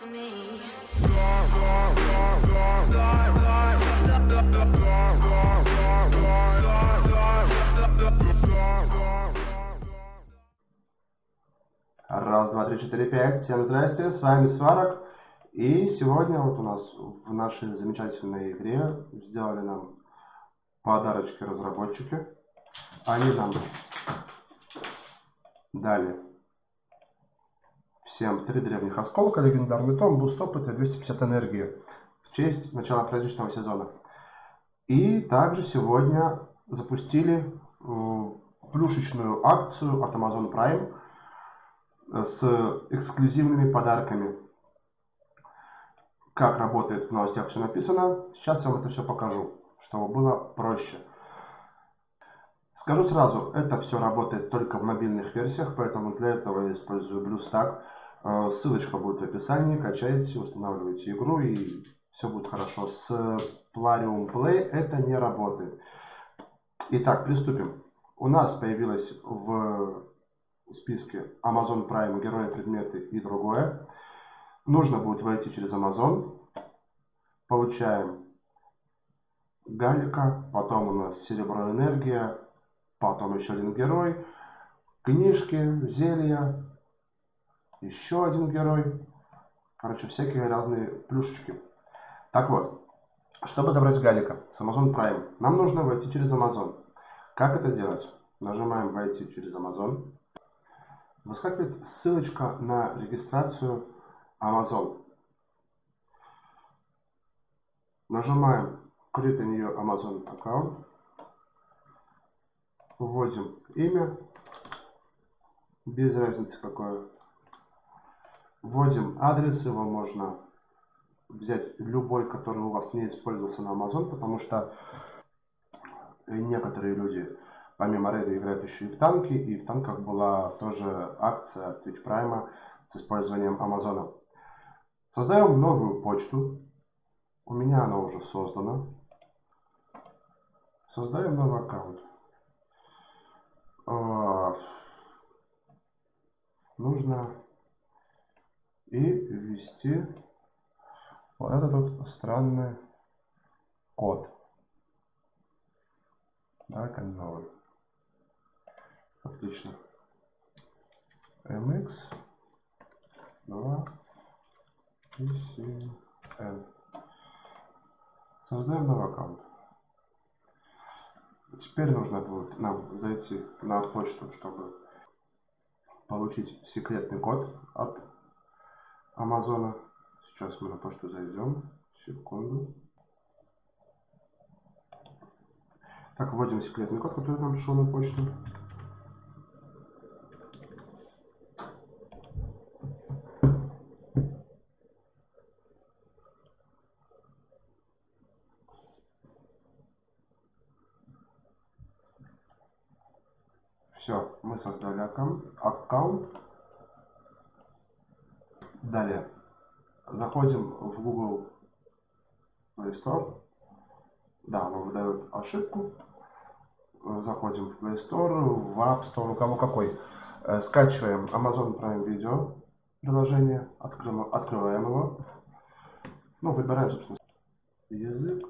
Раз, два, три, четыре, пять. Всем здрасте, с вами Svarog. И сегодня вот у нас в нашей замечательной игре сделали нам подарочки разработчики. Они нам дали всем 3 древних осколка, легендарный том, BlueStack и 250 энергии в честь начала праздничного сезона. И также сегодня запустили плюшечную акцию от Amazon Prime с эксклюзивными подарками. Как работает, в новостях все написано. Сейчас я вам это все покажу, чтобы было проще. Скажу сразу, это все работает только в мобильных версиях, поэтому для этого я использую BlueStack. Ссылочка будет в описании, качайте, устанавливайте игру и все будет хорошо. С Plarium Play это не работает. Итак, приступим. У нас появилась в списке Amazon Prime, герои, предметы и другое. Нужно будет войти через Amazon. Получаем Галика, потом у нас серебро, энергия, потом еще один герой, книжки, зелья, еще один герой. Короче, всякие разные плюшечки. Так вот, чтобы забрать Галика с Amazon Prime, нам нужно войти через Amazon. Как это делать? Нажимаем «Войти через Amazon». Выскакивает ссылочка на регистрацию Amazon. Нажимаем «Create a new Amazon account». Вводим имя, без разницы какое. Вводим адрес, его можно взять любой, который у вас не использовался на Amazon, потому что некоторые люди помимо Raid играют еще и в танки, и в танках была тоже акция от Twitch Prime с использованием Amazon. Создаем новую почту, у меня она уже создана. Создаем новый аккаунт. Нужно и ввести вот этот вот странный код. Да, новый. Отлично. MX 2PCN. Создаем новый аккаунт. Теперь нужно будет нам зайти на почту, чтобы получить секретный код от Амазона. Сейчас мы на почту зайдем. Секунду. Так, вводим секретный код, который нам пришел на почту. Все, мы создали аккаунт. Далее заходим в Google Play Store. Да, он выдает ошибку. Заходим в Play Store, в App Store, у кого какой. Скачиваем Amazon Prime Video приложение, открываем его. Ну, выбираем, собственно, язык.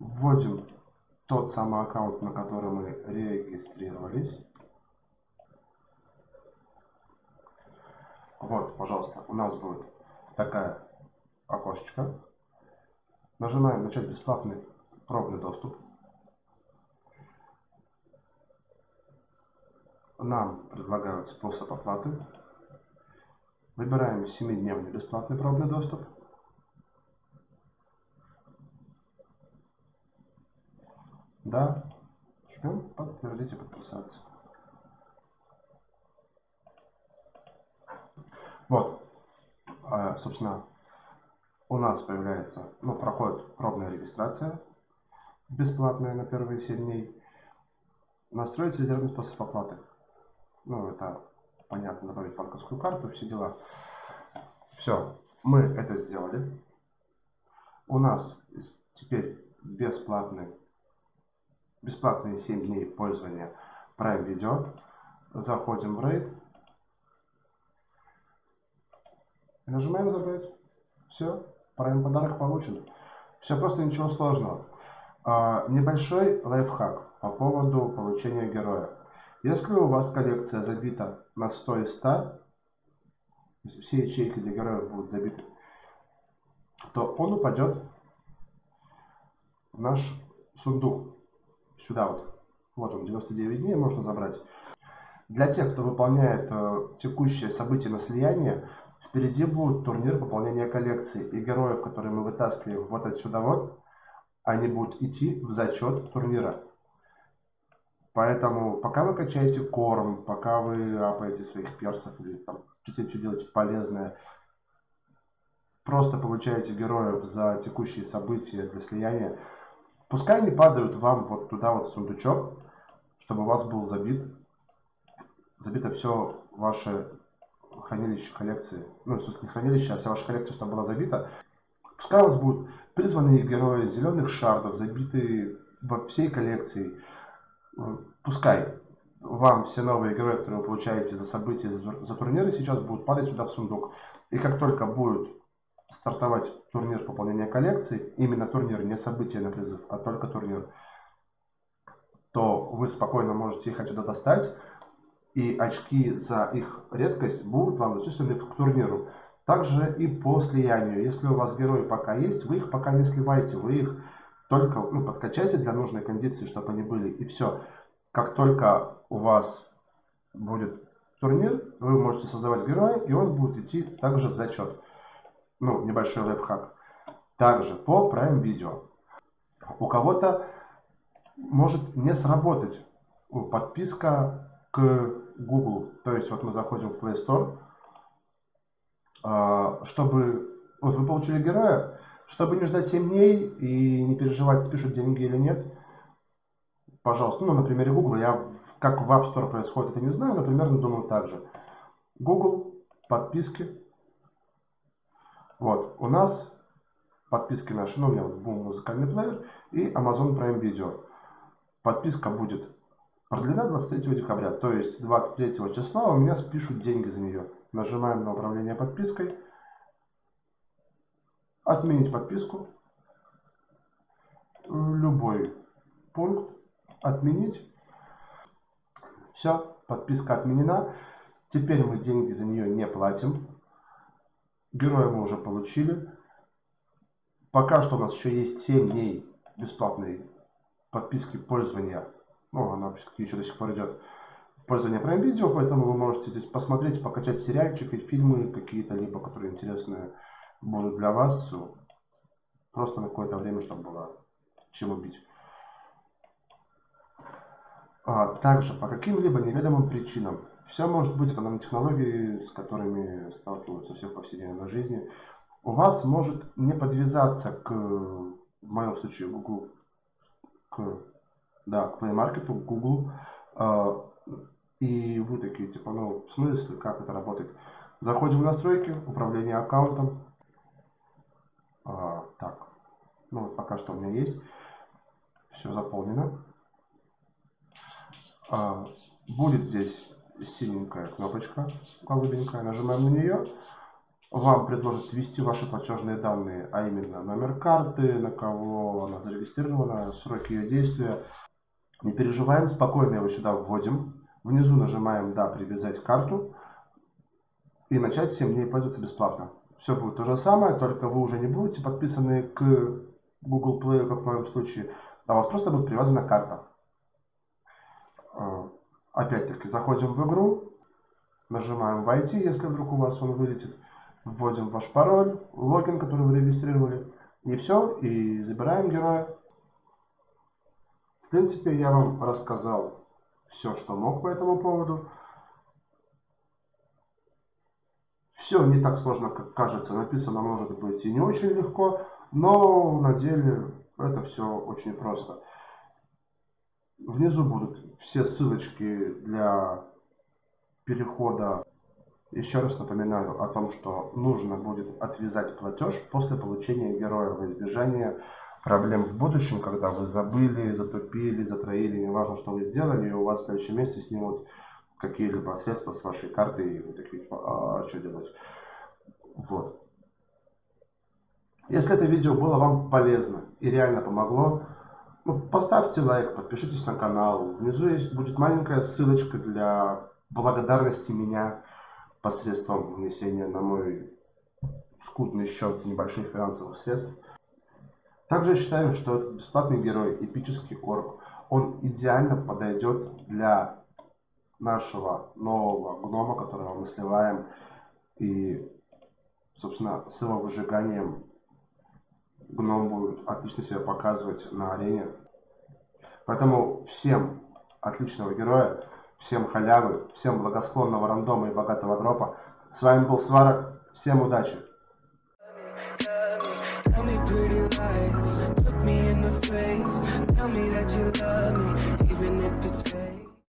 Вводим тот самый аккаунт, на который мы регистрировались. Вот, пожалуйста, у нас будет такая окошечко. Нажимаем «Начать бесплатный пробный доступ». Нам предлагают способ оплаты. Выбираем 7-дневный бесплатный пробный доступ. Да, жмем «Подтвердить и подписаться». Вот, собственно, у нас появляется, ну, проходит пробная регистрация, бесплатная на первые 7 дней. Настроить резервный способ оплаты. Ну, это понятно, добавить банковскую карту, все дела. Все, мы это сделали. У нас теперь бесплатные 7 дней пользования Prime Video. Заходим в Raid. Нажимаем забрать. Все, Prime подарок получен. Все просто, ничего сложного. Небольшой лайфхак по поводу получения героя. Если у вас коллекция забита на 100 из 100, все ячейки для героев будут забиты, то он упадет в наш сундук. Сюда вот. Вот он, 99 дней, можно забрать. Для тех, кто выполняет текущее событие на слияние, впереди будет турнир пополнения коллекции. И героев, которые мы вытаскиваем вот отсюда вот, они будут идти в зачет турнира. Поэтому пока вы качаете корм, пока вы апаете своих персов или там что-то делаете полезное, просто получаете героев за текущие события для слияния. Пускай они падают вам вот туда вот в сундучок, чтобы у вас был забито все ваше хранилище коллекции. Ну, в смысле, не хранилище, а вся ваша коллекция, чтобы была забита. Пускай у вас будут призванные герои зеленых шардов, забиты во всей коллекции. Пускай вам все новые герои, которые вы получаете за события, за турниры, сейчас будут падать сюда в сундук. И как только будет стартовать турнир пополнения коллекции, именно турнир, не событие на призыв, а только турнир, то вы спокойно можете их отсюда достать, и очки за их редкость будут вам зачислены к турниру. Также и по слиянию. Если у вас герои пока есть, вы их пока не сливаете, вы их только подкачайте для нужной кондиции, чтобы они были, и все. Как только у вас будет турнир, вы можете создавать героя, и он будет идти также в зачет. Ну, небольшой лайфхак. Также по Prime Video. У кого-то может не сработать подписка к Google. То есть вот мы заходим в Play Store, чтобы... Вот вы получили героя. Чтобы не ждать 7 дней и не переживать, спишут деньги или нет, пожалуйста. Ну, на примере Google, я как в App Store происходит, это не знаю, но примерно думаю так же. Google, подписки. Вот, у нас подписки наши, ну, у меня вот был музыкальный плеер и Amazon Prime Video. Подписка будет продлена 23 декабря, то есть 23 числа у меня спишут деньги за нее. Нажимаем на управление подпиской. Отменить подписку. Любой пункт. Отменить. Все. Подписка отменена. Теперь мы деньги за нее не платим. Героя мы уже получили. Пока что у нас еще есть 7 дней бесплатной подписки пользования. Ну, она еще до сих пор идет. Пользование Prime Video. Поэтому вы можете здесь посмотреть, покачать сериальчики, фильмы какие-то, либо которые интересные будут для вас, просто на какое-то время, чтобы было чем убить. Также по каким-либо неведомым причинам. Все может быть, это нанотехнологии, с которыми сталкиваются все в повседневной жизни. У вас может не подвязаться к, в моем случае, Google, к Play Market, к Google. И вы такие, типа, ну, в смысле, как это работает? Заходим в настройки, управление аккаунтом. Так, ну вот пока что у меня есть. Все заполнено. Будет здесь синенькая кнопочка, голубенькая. Нажимаем на нее. Вам предложат ввести ваши платежные данные, а именно номер карты, на кого она зарегистрирована, сроки ее действия. Не переживаем, спокойно его сюда вводим. Внизу нажимаем «Да, привязать карту». И начать 7 дней пользоваться бесплатно. Все будет то же самое, только вы уже не будете подписаны к Google Play, как в моем случае, а у вас просто будет привязана карта. Опять-таки заходим в игру, нажимаем «Войти», если вдруг у вас он вылетит, вводим ваш пароль, логин, который вы регистрировали, и все, и забираем героя. В принципе, я вам рассказал все, что мог по этому поводу. Все не так сложно, как кажется. Написано, может быть, и не очень легко, но на деле это все очень просто. Внизу будут все ссылочки для перехода. Еще раз напоминаю о том, что нужно будет отвязать платеж после получения героя во избежание проблем в будущем, когда вы забыли, затупили, затроили, неважно, что вы сделали, и у вас в следующем месте снимут какие-либо средства с вашей карты, и вы такие, а что делать? Вот. Если это видео было вам полезно и реально помогло, ну, поставьте лайк, подпишитесь на канал. Внизу есть, будет маленькая ссылочка для благодарности меня посредством внесения на мой скудный счет небольших финансовых средств. Также считаю, что этот бесплатный герой, эпический орк, он идеально подойдет для нашего нового гнома, которого мы сливаем, и, собственно, с его выжиганием гном будет отлично себя показывать на арене. Поэтому всем отличного героя, всем халявы, всем благосклонного рандома и богатого дропа. С вами был Svarog, всем удачи! Tell me pretty lies, look me in the face, tell me that you love me, even if